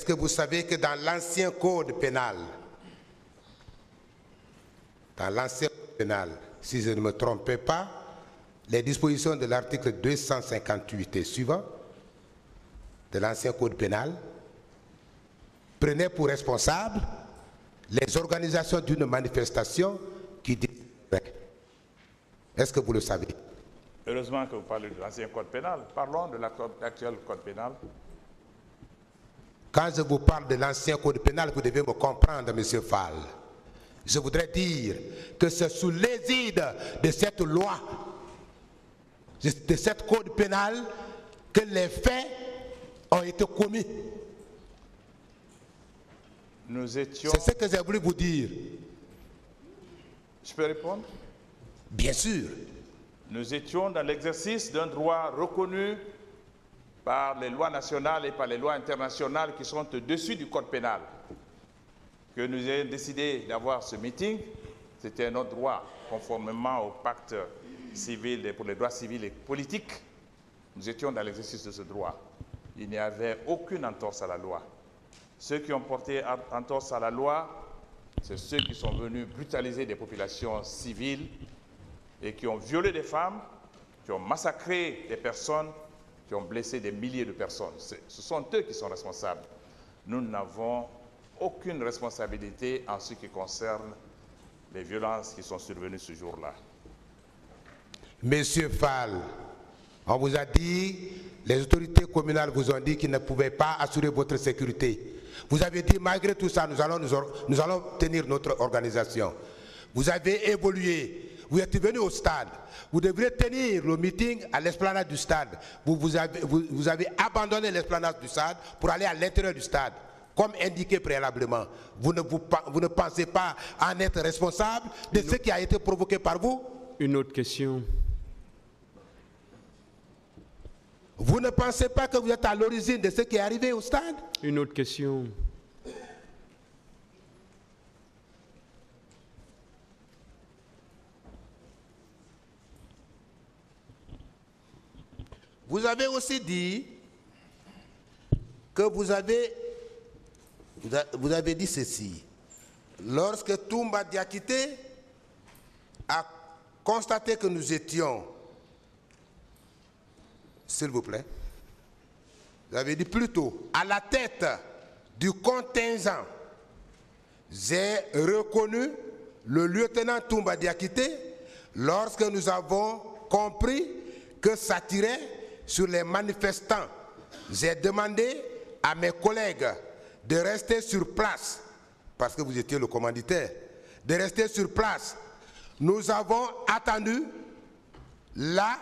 Est-ce que vous savez que dans l'ancien code pénal, si je ne me trompais pas, les dispositions de l'article 258 et suivant de l'ancien code pénal prenaient pour responsables les organisations d'une manifestation qui disent vrai. Est-ce que vous le savez? Heureusement que vous parlez de l'ancien code pénal. Parlons de l'actuel code pénal. Quand je vous parle de l'ancien code pénal, vous devez me comprendre, monsieur Fall. Je voudrais dire que c'est sous l'égide de cette loi, de cette code pénal, que les faits ont été commis. Nous étions... C'est ce que j'ai voulu vous dire. Je peux répondre? Bien sûr. Nous étions dans l'exercice d'un droit reconnu par les lois nationales et par les lois internationales qui sont au-dessus du code pénal. Que nous ayons décidé d'avoir ce meeting, c'était notre droit, conformément au pacte civil et pour les droits civils et politiques. Nous étions dans l'exercice de ce droit. Il n'y avait aucune entorse à la loi. Ceux qui ont porté entorse à la loi, c'est ceux qui sont venus brutaliser des populations civiles et qui ont violé des femmes, qui ont massacré des personnes, qui ont blessé des milliers de personnes. Ce sont eux qui sont responsables. Nous n'avons aucune responsabilité en ce qui concerne les violences qui sont survenues ce jour-là. Monsieur Fall, on vous a dit, les autorités communales vous ont dit qu'ils ne pouvaient pas assurer votre sécurité. Vous avez dit, malgré tout ça, nous allons tenir notre organisation. Vous avez évolué. Vous êtes venu au stade, vous devrez tenir le meeting à l'esplanade du stade. Vous avez abandonné l'esplanade du stade pour aller à l'intérieur du stade, comme indiqué préalablement. Vous ne pensez pas en être responsable de ce qui a été provoqué par vous? Une autre question. Vous ne pensez pas que vous êtes à l'origine de ce qui est arrivé au stade? Une autre question. Vous avez aussi dit que vous avez dit ceci. Lorsque Toumba Diakité a constaté que nous étions, s'il vous plaît, vous avez dit plutôt, à la tête du contingent, j'ai reconnu le lieutenant Toumba Diakité lorsque nous avons compris que ça tirait sur les manifestants. J'ai demandé à mes collègues de rester sur place, parce que vous étiez le commanditaire, de rester sur place. Nous avons attendu là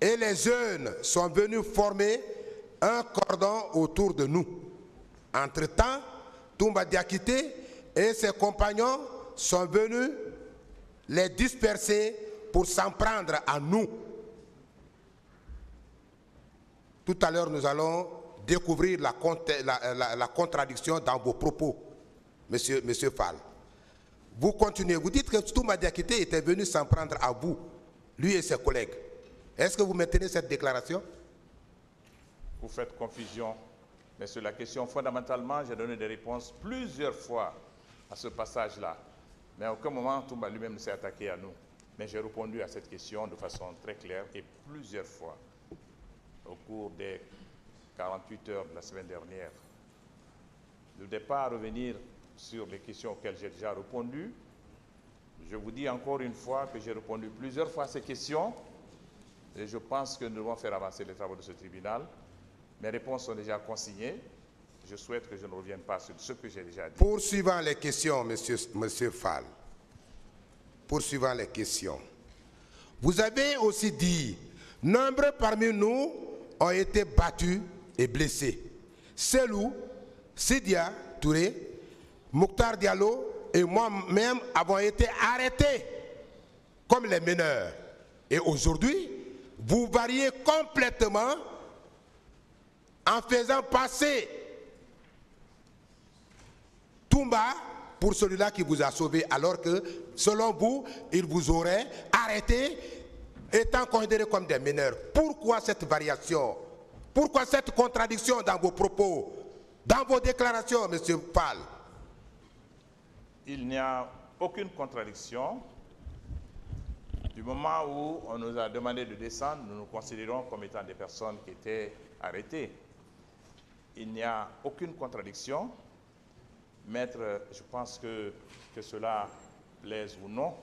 et les jeunes sont venus former un cordon autour de nous. Entre-temps, Toumba Diakité et ses compagnons sont venus les disperser pour s'en prendre à nous. Tout à l'heure, nous allons découvrir la contradiction dans vos propos, monsieur Fall. Vous continuez, vous dites que Toumba Diakité était venu s'en prendre à vous, lui et ses collègues. Est-ce que vous maintenez cette déclaration? Vous faites confusion, mais sur la question fondamentalement, j'ai donné des réponses plusieurs fois à ce passage-là. Mais à aucun moment, Toumba lui-même ne s'est attaqué à nous. Mais j'ai répondu à cette question de façon très claire et plusieurs fois au cours des 48 heures de la semaine dernière. Je ne vais pas revenir sur les questions auxquelles j'ai déjà répondu. Je vous dis encore une fois que j'ai répondu plusieurs fois à ces questions et je pense que nous devons faire avancer les travaux de ce tribunal. Mes réponses sont déjà consignées. Je souhaite que je ne revienne pas sur ce que j'ai déjà dit. Poursuivant les questions, monsieur Fall, poursuivant les questions, vous avez aussi dit « Nombreux parmi nous ont été battus et blessés. Cellou, Sidia Touré, Mokhtar Diallo et moi-même avons été arrêtés comme les meneurs. Et aujourd'hui, vous variez complètement en faisant passer Toumba pour celui-là qui vous a sauvé, alors que, selon vous, il vous aurait arrêté étant considérés comme des mineurs. Pourquoi cette variation? Pourquoi cette contradiction dans vos propos? Dans vos déclarations, Monsieur Fall, il n'y a aucune contradiction. Du moment où on nous a demandé de descendre, nous nous considérons comme étant des personnes qui étaient arrêtées. Il n'y a aucune contradiction. Maître, je pense que cela plaise ou non,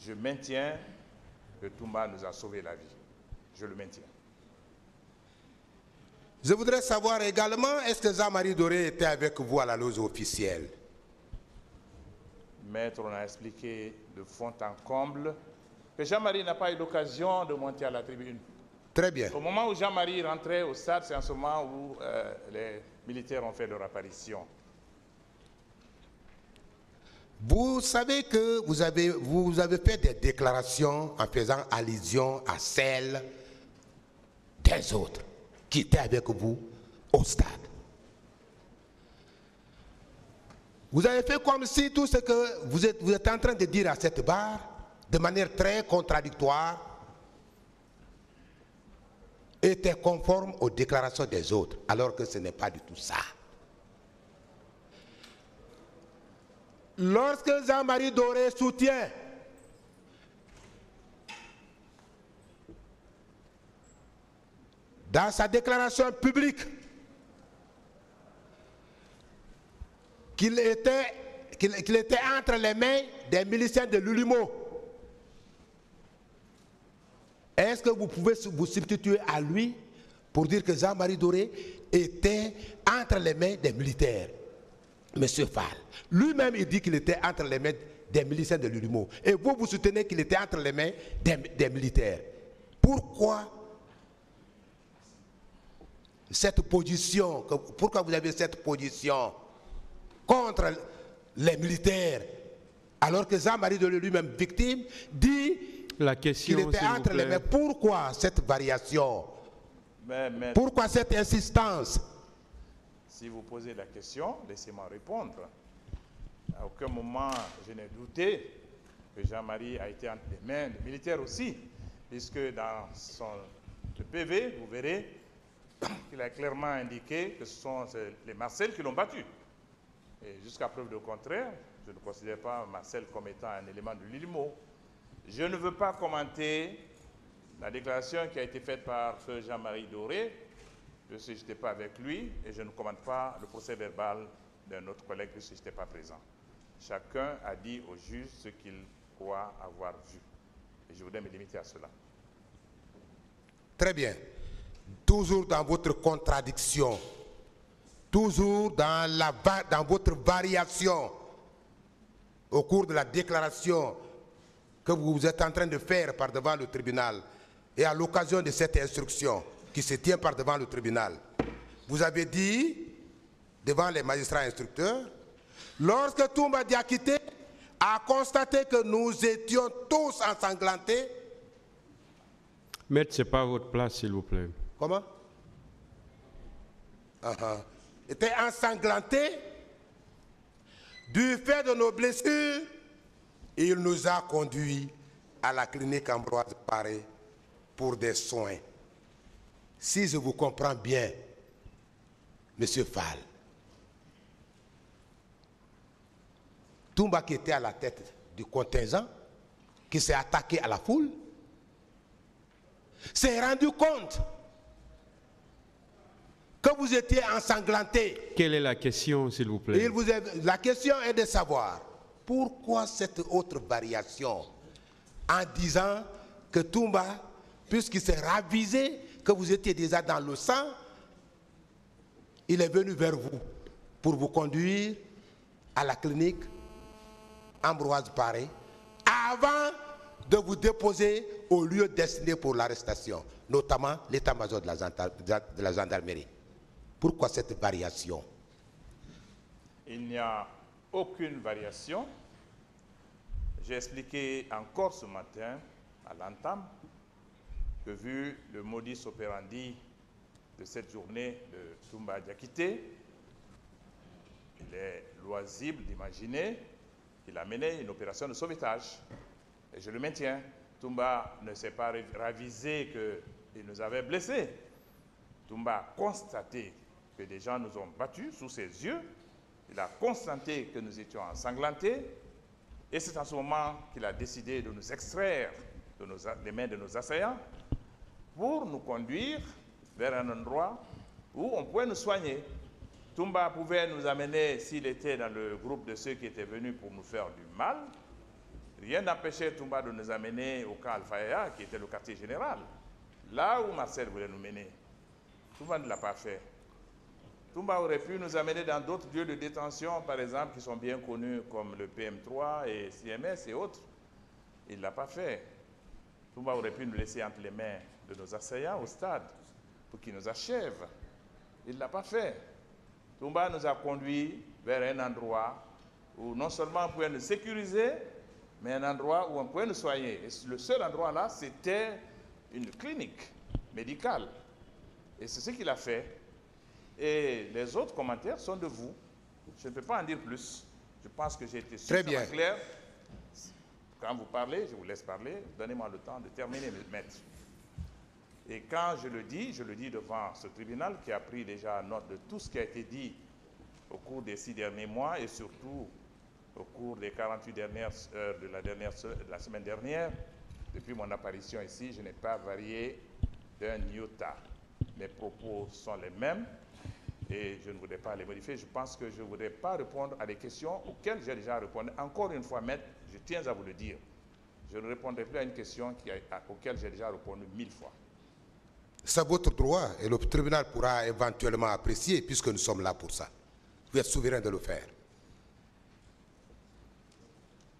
je maintiens que Toumba nous a sauvé la vie. Je le maintiens. Je voudrais savoir également, est-ce que Jean-Marie Doré était avec vous à la loge officielle? Maître, on a expliqué de fond en comble que Jean-Marie n'a pas eu l'occasion de monter à la tribune. Très bien. Au moment où Jean-Marie rentrait au stade, c'est en ce moment où les militaires ont fait leur apparition. Vous savez que vous avez fait des déclarations en faisant allusion à celles des autres qui étaient avec vous au stade. Vous avez fait comme si tout ce que vous êtes en train de dire à cette barre, de manière très contradictoire, était conforme aux déclarations des autres, alors que ce n'est pas du tout ça. Lorsque Jean-Marie Doré soutient dans sa déclaration publique qu'il était entre les mains des miliciens de l'Ulimo, est-ce que vous pouvez vous substituer à lui pour dire que Jean-Marie Doré était entre les mains des militaires? Monsieur Fall, lui-même, il dit qu'il était entre les mains des miliciens de l'Ulimo. Et vous, vous soutenez qu'il était entre les mains des militaires. Pourquoi cette position? Pourquoi vous avez cette position contre les militaires, alors que Jean-Marie Doré, lui-même victime, dit qu'il était entre les mains? Pourquoi cette variation? Mais... Pourquoi cette insistance? Si vous posez la question, laissez-moi répondre. À aucun moment, je n'ai douté que Jean-Marie a été entre les mains des militaires aussi, puisque dans le PV, vous verrez qu'il a clairement indiqué que ce sont les Marcel qui l'ont battu. Et jusqu'à preuve de contraire, je ne considère pas Marcel comme étant un élément de l'Ulimo. Je ne veux pas commenter la déclaration qui a été faite par Jean-Marie Doré. Je n'étais pas avec lui et je ne commande pas le procès verbal d'un autre collègue puisque je n'étais pas présent. Chacun a dit au juge ce qu'il croit avoir vu. Et je voudrais me limiter à cela. Très bien. Toujours dans votre contradiction, toujours dans votre variation au cours de la déclaration que vous êtes en train de faire par devant le tribunal et à l'occasion de cette instruction qui se tient par devant le tribunal. Vous avez dit, devant les magistrats instructeurs, lorsque Toumba Diakité a constaté que nous étions tous ensanglantés... Maître, ce n'est pas votre place, s'il vous plaît. Comment? Était ensanglanté du fait de nos blessures, et il nous a conduits à la clinique Ambroise Paré pour des soins. Si je vous comprends bien, Monsieur Fall, Toumba qui était à la tête du contingent, qui s'est attaqué à la foule, s'est rendu compte que vous étiez ensanglanté. Quelle est la question, s'il vous plaît? La question est de savoir pourquoi cette autre variation en disant que Toumba, puisqu'il s'est ravisé, que vous étiez déjà dans le sang, il est venu vers vous pour vous conduire à la clinique Ambroise Paré avant de vous déposer au lieu destiné pour l'arrestation, notamment l'état-major de la gendarmerie. Pourquoi cette variation? Il n'y a aucune variation. J'ai expliqué encore ce matin à l'entame que vu le modus operandi de cette journée de Toumba Diakité, il est loisible d'imaginer qu'il a mené une opération de sauvetage. Et je le maintiens, Toumba ne s'est pas ravisé qu'il nous avait blessés. Toumba a constaté que des gens nous ont battus sous ses yeux. Il a constaté que nous étions ensanglantés et c'est en ce moment qu'il a décidé de nous extraire des mains de nos assaillants pour nous conduire vers un endroit où on pouvait nous soigner. Toumba pouvait nous amener, s'il était dans le groupe de ceux qui étaient venus pour nous faire du mal, rien n'empêchait Toumba de nous amener au camp Alpha qui était le quartier général, là où Marcel voulait nous mener. Toumba ne l'a pas fait. Toumba aurait pu nous amener dans d'autres lieux de détention, par exemple, qui sont bien connus comme le PM3 et CMS et autres. Il ne l'a pas fait. Toumba aurait pu nous laisser entre les mains de nos assaillants au stade pour qu'ils nous achèvent. Il ne l'a pas fait. Toumba nous a conduits vers un endroit où non seulement on pouvait nous sécuriser, mais un endroit où on pouvait nous soigner. Et le seul endroit là, c'était une clinique médicale. Et c'est ce qu'il a fait. Et les autres commentaires sont de vous. Je ne peux pas en dire plus. Je pense que j'ai été suffisamment clair. Quand vous parlez, je vous laisse parler. Donnez-moi le temps de terminer, maître. Et quand je le dis devant ce tribunal qui a pris déjà note de tout ce qui a été dit au cours des 6 derniers mois et surtout au cours des 48 dernières heures de la semaine dernière. Depuis mon apparition ici, je n'ai pas varié d'un iota. Mes propos sont les mêmes. Et je ne voudrais pas les modifier. Je pense que je ne voudrais pas répondre à des questions auxquelles j'ai déjà répondu. Encore une fois, maître, je tiens à vous le dire. Je ne répondrai plus à une question auxquelles j'ai déjà répondu 1000 fois. C'est votre droit et le tribunal pourra éventuellement apprécier puisque nous sommes là pour ça. Vous êtes souverain de le faire.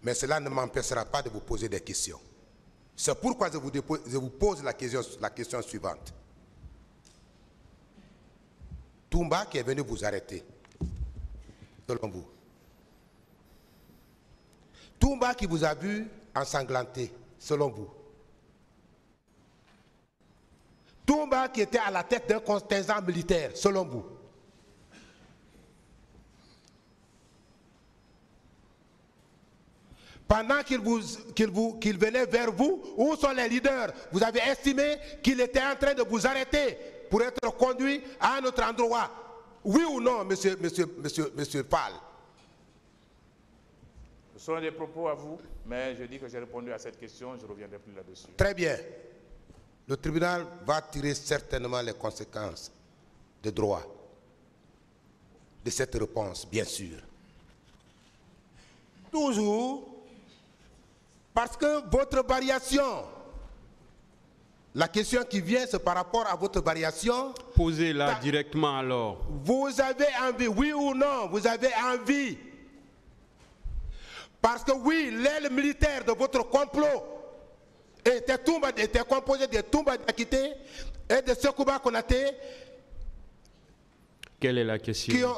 Mais cela ne m'empêchera pas de vous poser des questions. C'est pourquoi je vous pose la question suivante. Toumba qui est venu vous arrêter, selon vous. Toumba qui vous a vu ensanglanté, selon vous. Toumba qui était à la tête d'un contingent militaire, selon vous. Pendant qu'il venait vers vous, où sont les leaders? Vous avez estimé qu'il était en train de vous arrêter pour être conduit à un autre endroit. Oui ou non, monsieur Fall? Ce sont des propos à vous, mais je dis que j'ai répondu à cette question, je ne reviendrai plus là-dessus. Très bien. Le tribunal va tirer certainement les conséquences de droit de cette réponse, bien sûr. Toujours parce que votre variation, la question qui vient, c'est par rapport à votre variation. Posez-la directement alors. Vous avez envie, oui ou non, vous avez envie. Parce que oui, l'aile militaire de votre complot était composée de Toumba Diakité et de Sekouba Konaté. Quelle est la question?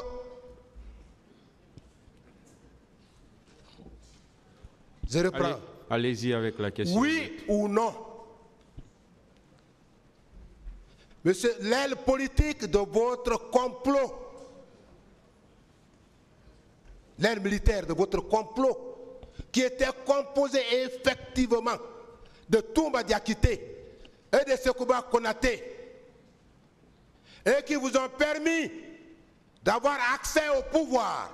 Je reprends. Allez-y avec la question. Oui ou non? Monsieur, l'aile politique de votre complot, l'aile militaire de votre complot, qui était composée effectivement de Toumba Diakité et de Sekouba Konaté, et qui vous ont permis d'avoir accès au pouvoir,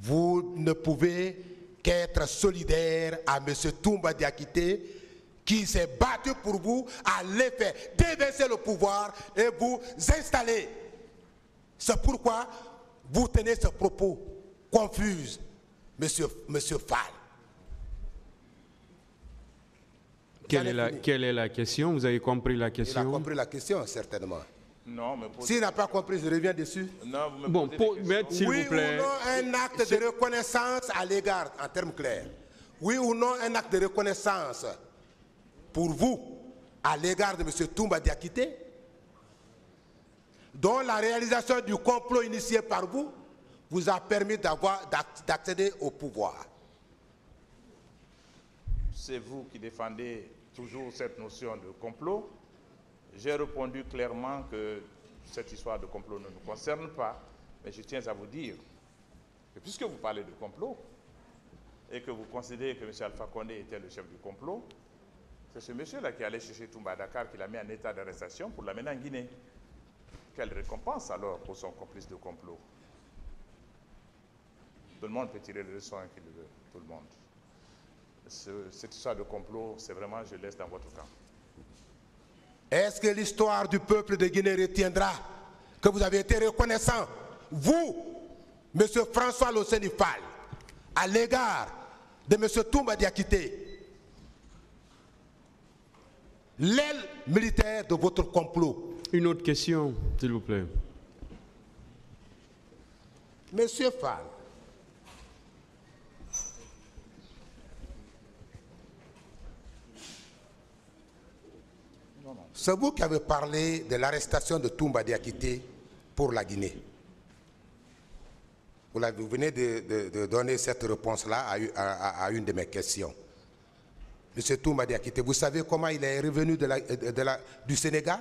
vous ne pouvez qu'être solidaire à monsieur Toumba Diakité, qui s'est battu pour vous à l'effet déverser le pouvoir et vous installer. C'est pourquoi vous tenez ce propos confus, monsieur Fall. Quelle est la question? Vous avez compris la question? Il a compris la question, certainement. Non, mais s'il n'a pas compris, je reviens dessus. Non, vous me posez, oui vous plaît. Ou non, un acte de reconnaissance à l'égard, en termes clairs. Oui ou non, un acte de reconnaissance pour vous, à l'égard de M. Toumba Diakité, dont la réalisation du complot initié par vous vous a permis d'accéder au pouvoir. C'est vous qui défendez toujours cette notion de complot. J'ai répondu clairement que cette histoire de complot ne nous concerne pas, mais je tiens à vous dire que puisque vous parlez de complot et que vous considérez que M. Alpha Condé était le chef du complot, c'est ce monsieur-là qui allait chercher Toumba à Dakar, qui l'a mis en état d'arrestation pour l'amener en Guinée. Quelle récompense alors aux hommes complices de complot? Tout le monde peut tirer les leçons qu'il veut, tout le monde. Cette histoire de complot, c'est vraiment, je laisse dans votre camp. Est-ce que l'histoire du peuple de Guinée retiendra que vous avez été reconnaissant, vous, M. François Lonsény Fall, à l'égard de M. Toumba Diakité, l'aile militaire de votre complot? Une autre question, s'il vous plaît. Monsieur Fall, c'est vous qui avez parlé de l'arrestation de Toumba Diakité pour la Guinée. Vous venez de donner cette réponse-là à une de mes questions. Monsieur Toumba Diakité, vous savez comment il est revenu du Sénégal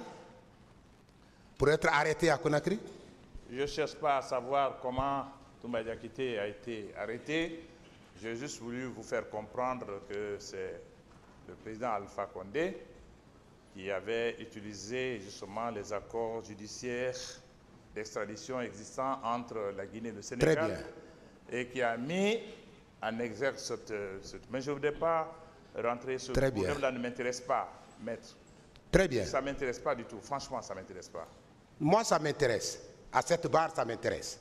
pour être arrêté à Conakry? Je ne cherche pas à savoir comment Toumba Diakité a été arrêté. J'ai juste voulu vous faire comprendre que c'est le président Alpha Condé qui avait utilisé justement les accords judiciaires d'extradition existants entre la Guinée et le Sénégal et qui a mis en exergue cette... Mais je ne voudrais pas rentrer sur ce problème-là, ne m'intéresse pas, maître. Très bien. Ça ne m'intéresse pas du tout, franchement, ça ne m'intéresse pas. Moi, ça m'intéresse. À cette barre, ça m'intéresse.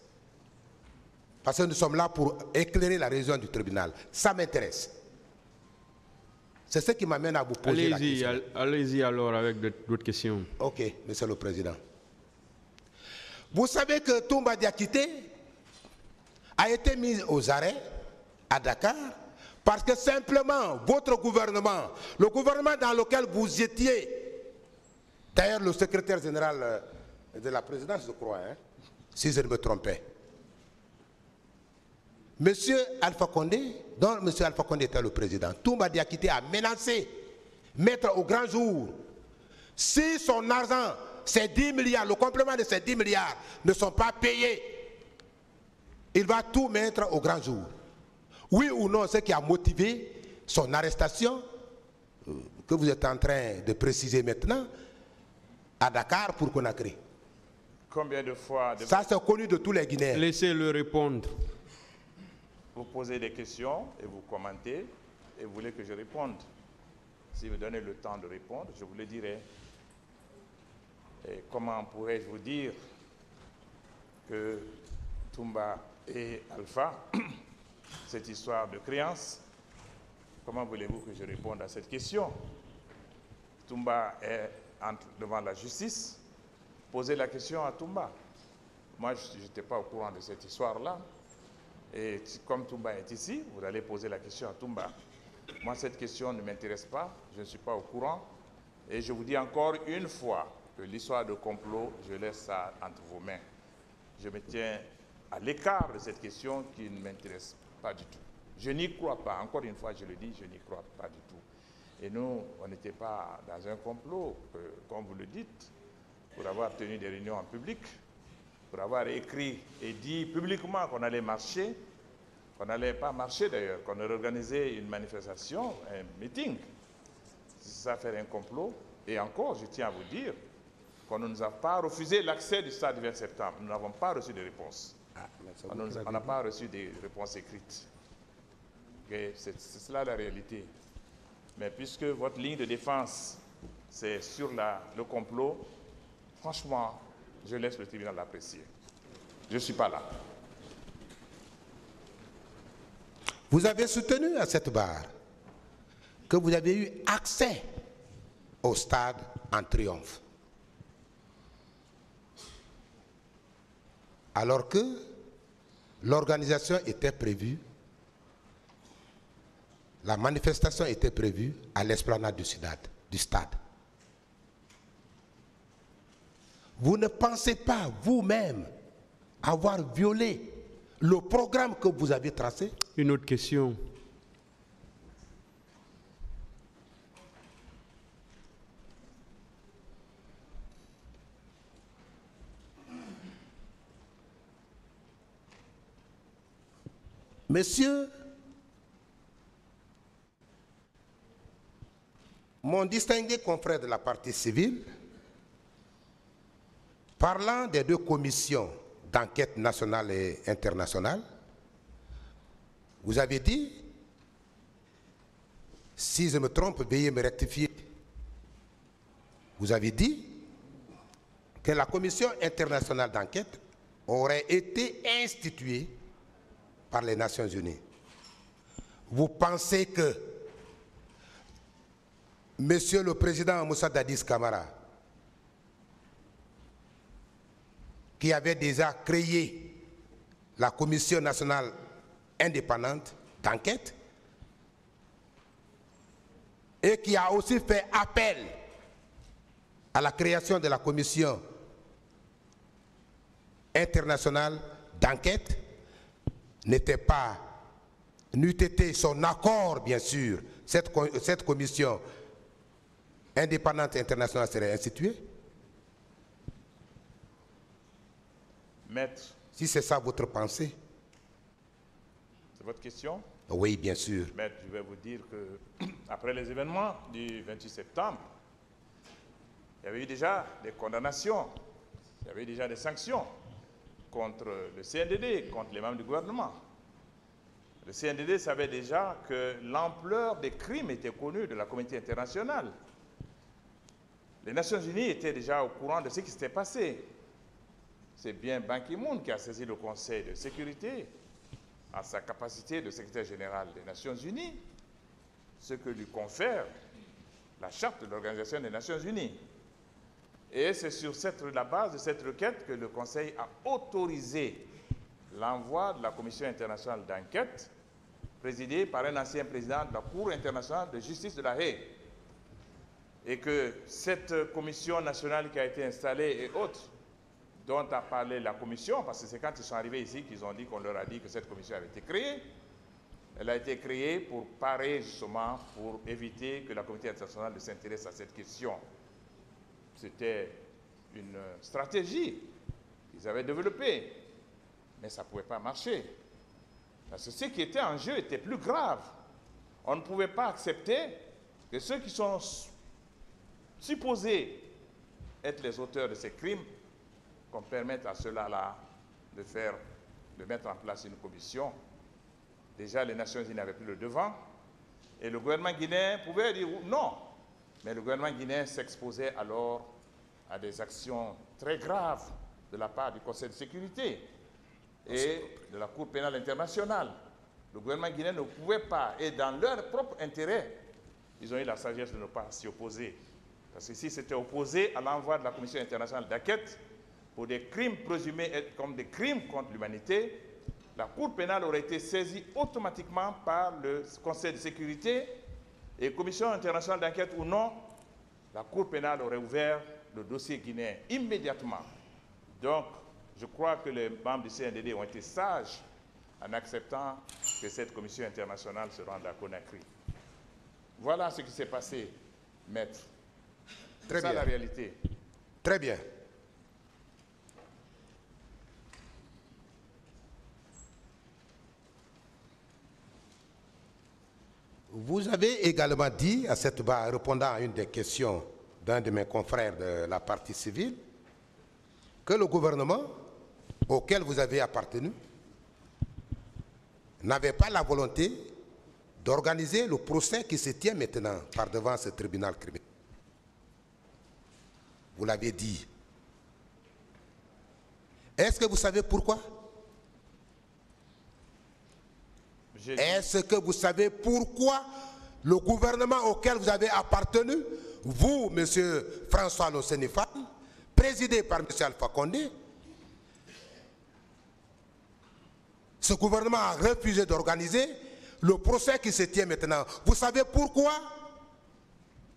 Parce que nous sommes là pour éclairer la raison du tribunal. Ça m'intéresse. C'est ce qui m'amène à vous poser la question. Allez-y alors avec d'autres questions. Ok, monsieur le président. Vous savez que Toumba Diakité a été mis aux arrêts à Dakar parce que simplement votre gouvernement, le gouvernement dans lequel vous étiez, d'ailleurs le secrétaire général de la présidence, je crois, hein, si je ne me trompais, monsieur Alpha Condé, dont monsieur Alpha Condé était le président, Toumba Diakité a menacé mettre au grand jour si son argent, ces 10 milliards, le complément de ces 10 milliards ne sont pas payés, il va tout mettre au grand jour. Oui ou non, ce qui a motivé son arrestation, que vous êtes en train de préciser maintenant, à Dakar pour Conakry. Combien de fois... Ça, c'est connu de tous les Guinéens. Laissez-le répondre. Vous posez des questions et vous commentez et vous voulez que je réponde. Si vous donnez le temps de répondre, je vous le dirai. Et comment pourrais-je vous dire que Toumba et Alpha, cette histoire de créance, comment voulez-vous que je réponde à cette question? Toumba est devant la justice. Posez la question à Toumba. Moi, je n'étais pas au courant de cette histoire-là. Et comme Toumba est ici, vous allez poser la question à Toumba. Moi, cette question ne m'intéresse pas, je ne suis pas au courant. Et je vous dis encore une fois que l'histoire de complot, je laisse ça entre vos mains. Je me tiens à l'écart de cette question qui ne m'intéresse pas du tout. Je n'y crois pas. Encore une fois, je le dis, je n'y crois pas du tout. Et nous, on n'était pas dans un complot, comme vous le dites, pour avoir tenu des réunions en public, pour avoir écrit et dit publiquement qu'on allait marcher, qu'on n'allait pas marcher d'ailleurs, qu'on aurait organisé une manifestation, un meeting. Ça fait un complot. Et encore, je tiens à vous dire qu'on ne nous a pas refusé l'accès du stade du 20 septembre. Nous n'avons pas reçu de réponse. On n'a pas reçu de réponse écrite. Okay? C'est cela la réalité. Mais puisque votre ligne de défense, c'est sur le complot, franchement, je laisse le tribunal l'apprécier. Je ne suis pas là. Vous avez soutenu à cette barre que vous avez eu accès au stade en triomphe. Alors que l'organisation était prévue, la manifestation était prévue à l'esplanade du stade. Vous ne pensez pas vous-même avoir violé le programme que vous avez tracé? Une autre question. Monsieur, mon distingué confrère de la partie civile Parlant des deux commissions d'enquête nationale et internationale, vous avez dit, si je me trompe, veuillez me rectifier, vous avez dit que la commission internationale d'enquête aurait été instituée par les Nations Unies. Vous pensez que Monsieur le Président Moussa Dadis Camara, qui avait déjà créé la Commission nationale indépendante d'enquête et qui a aussi fait appel à la création de la Commission internationale d'enquête, n'était pas, n'eût été son accord, bien sûr, cette commission indépendante internationale serait instituée. Maître. Si c'est ça votre pensée. C'est votre question? Oui, bien sûr. Maître, je vais vous dire que après les événements du 28 septembre, il y avait eu déjà des condamnations, il y avait eu déjà des sanctions contre le CNDD, contre les membres du gouvernement. Le CNDD savait déjà que l'ampleur des crimes était connue de la communauté internationale. Les Nations Unies étaient déjà au courant de ce qui s'était passé. C'est bien Ban Ki-moon qui a saisi le Conseil de sécurité à sa capacité de secrétaire général des Nations Unies, ce que lui confère la charte de l'Organisation des Nations Unies. Et c'est sur la base de cette requête que le Conseil a autorisé l'envoi de la Commission internationale d'enquête présidée par un ancien président de la Cour internationale de justice de la Haye. Et que cette commission nationale qui a été installée et autres dont a parlé la commission, parce que c'est quand ils sont arrivés ici qu'ils ont dit qu'on leur a dit que cette commission avait été créée. Elle a été créée pour parer justement, pour éviter que la communauté internationale ne s'intéresse à cette question. C'était une stratégie qu'ils avaient développée, mais ça ne pouvait pas marcher. Parce que ce qui était en jeu était plus grave. On ne pouvait pas accepter que ceux qui sont supposés être les auteurs de ces crimes qu'on permette à ceux-là de mettre en place une commission. Déjà, les Nations Unies n'avaient plus le devant et le gouvernement guinéen pouvait dire non. Mais le gouvernement guinéen s'exposait alors à des actions très graves de la part du Conseil de sécurité et de la Cour pénale internationale. Le gouvernement guinéen ne pouvait pas, et dans leur propre intérêt, ils ont eu la sagesse de ne pas s'y opposer. Parce que s'ils s'étaient opposés à l'envoi de la Commission internationale d'enquête, pour des crimes présumés être comme des crimes contre l'humanité, la Cour pénale aurait été saisie automatiquement par le Conseil de sécurité et commission internationale d'enquête ou non, la Cour pénale aurait ouvert le dossier guinéen immédiatement. Donc, je crois que les membres du CNDD ont été sages en acceptant que cette commission internationale se rende à Conakry. Voilà ce qui s'est passé, maître. C'est ça la réalité. Très bien. Vous avez également dit, à cette barre, répondant à une des questions d'un de mes confrères de la partie civile, que le gouvernement auquel vous avez appartenu n'avait pas la volonté d'organiser le procès qui se tient maintenant par devant ce tribunal criminel. Vous l'avez dit. Est-ce que vous savez pourquoi ? Est-ce que vous savez pourquoi le gouvernement auquel vous avez appartenu, vous, M. François Lonsény Fall, présidé par M. Alpha Condé, ce gouvernement a refusé d'organiser le procès qui se tient maintenant. Vous savez pourquoi?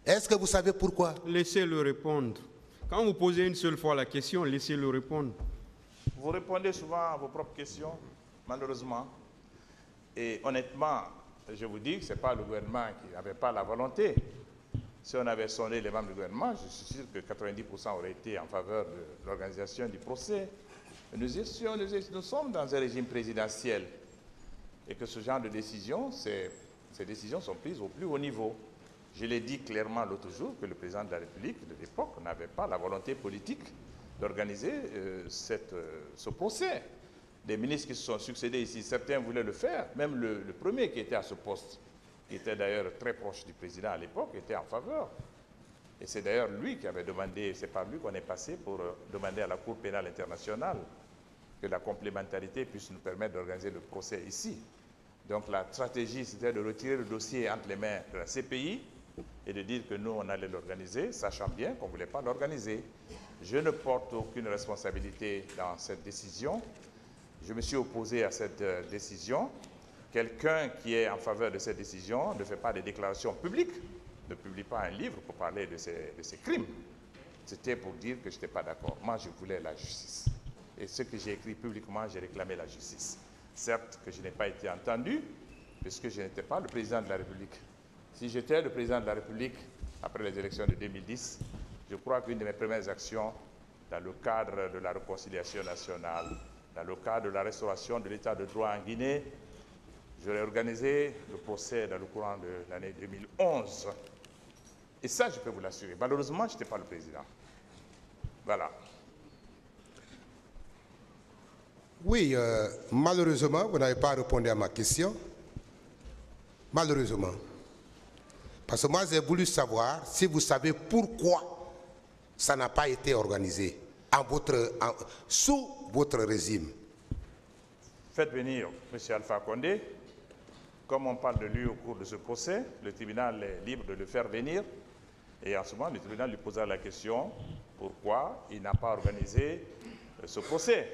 Est-ce que vous savez pourquoi? Laissez-le répondre. Quand vous posez une seule fois la question, laissez-le répondre. Vous répondez souvent à vos propres questions, malheureusement. Et honnêtement, je vous dis que ce n'est pas le gouvernement qui n'avait pas la volonté. Si on avait sondé les membres du gouvernement, je suis sûr que 90% auraient été en faveur de l'organisation du procès. Nous sommes dans un régime présidentiel et que ce genre de décision, ces décisions sont prises au plus haut niveau. Je l'ai dit clairement l'autre jour que le président de la République de l'époque n'avait pas la volonté politique d'organiser ce procès. Les ministres qui se sont succédés ici, certains voulaient le faire, même le premier qui était à ce poste, qui était d'ailleurs très proche du président à l'époque, était en faveur. Et c'est d'ailleurs lui qui avait demandé, c'est par lui qu'on est passé pour demander à la Cour pénale internationale que la complémentarité puisse nous permettre d'organiser le procès ici. Donc la stratégie, c'était de retirer le dossier entre les mains de la CPI et de dire que nous, on allait l'organiser, sachant bien qu'on ne voulait pas l'organiser. Je ne porte aucune responsabilité dans cette décision. Je me suis opposé à cette décision. Quelqu'un qui est en faveur de cette décision ne fait pas des déclarations publiques, ne publie pas un livre pour parler de ces crimes. C'était pour dire que je n'étais pas d'accord. Moi, je voulais la justice. Et ce que j'ai écrit publiquement, j'ai réclamé la justice. Certes que je n'ai pas été entendu, puisque je n'étais pas le président de la République. Si j'étais le président de la République après les élections de 2010, je crois qu'une de mes premières actions, dans le cadre de la réconciliation nationale, dans le cadre de la restauration de l'État de droit en Guinée, j'aurais organisé le procès dans le courant de l'année 2011. Et ça, je peux vous l'assurer. Malheureusement, je n'étais pas le président. Voilà. Oui, malheureusement, vous n'avez pas répondu à ma question. Malheureusement. Parce que moi, j'ai voulu savoir si vous savez pourquoi ça n'a pas été organisé sous votre régime. Faites venir M. Alpha Condé. Comme on parle de lui au cours de ce procès, le tribunal est libre de le faire venir. Et en ce moment, le tribunal lui posa la question pourquoi il n'a pas organisé ce procès.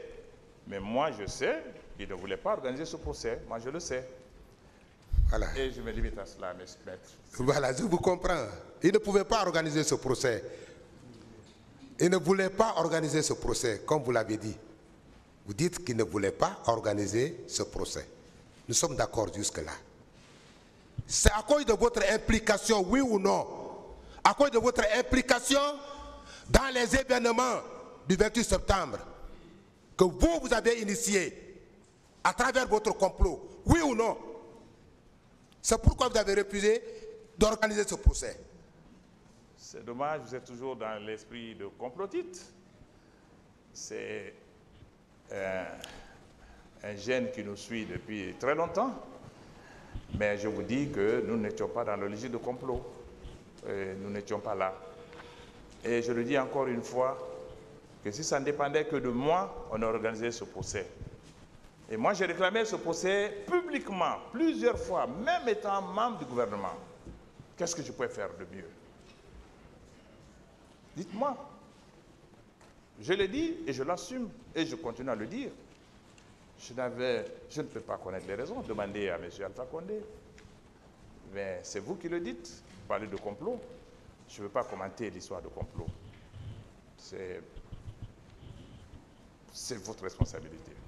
Mais moi, je sais qu'il ne voulait pas organiser ce procès. Moi, je le sais. Voilà. Et je me limite à cela, maître. Voilà, je vous comprends. Il ne pouvait pas organiser ce procès. Il ne voulait pas organiser ce procès, comme vous l'avez dit. Vous dites qu'il ne voulait pas organiser ce procès. Nous sommes d'accord jusque-là. C'est à cause de votre implication, oui ou non, à cause de votre implication dans les événements du 28 septembre que vous avez initié à travers votre complot, oui ou non. C'est pourquoi vous avez refusé d'organiser ce procès. C'est dommage, vous êtes toujours dans l'esprit de complotiste. C'est un gène qui nous suit depuis très longtemps, mais je vous dis que nous n'étions pas dans le logique de complot, et nous n'étions pas là. Et je le dis encore une fois, que si ça ne dépendait que de moi, on a organisé ce procès. Et moi j'ai réclamé ce procès publiquement, plusieurs fois, même étant membre du gouvernement. Qu'est-ce que je pouvais faire de mieux? Dites-moi. Je l'ai dit et je l'assume et je continue à le dire. Je ne peux pas connaître les raisons. Demandez à M. Alpha Condé. Mais c'est vous qui le dites. Vous parlez de complot. Je ne veux pas commenter l'histoire de complot. C'est votre responsabilité.